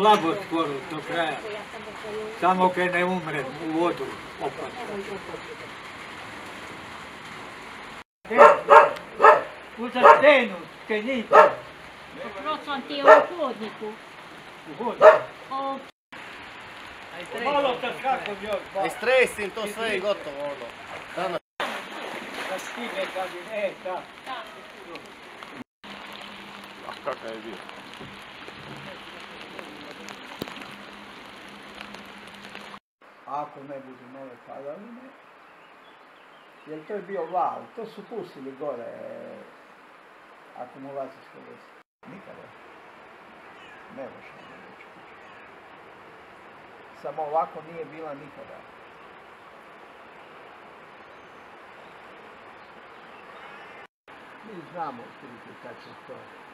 slabo skoro do kraja, samo kad ne umrem u vodu opadam. Uza stenu, stenica. Opročujem ti je u hodniku. U hodniku? Malo sam kako još. I stresim to sve i gotovo ono. Da stigne kažem, da. A kakav je bio? Ako ne budu nove padaline, jer to je bio val, to su pustili gore akumulacijsko vesti. Nikada ne može reći. Samo ovako nije bila nikada. Mi znamo otprilike kako je to.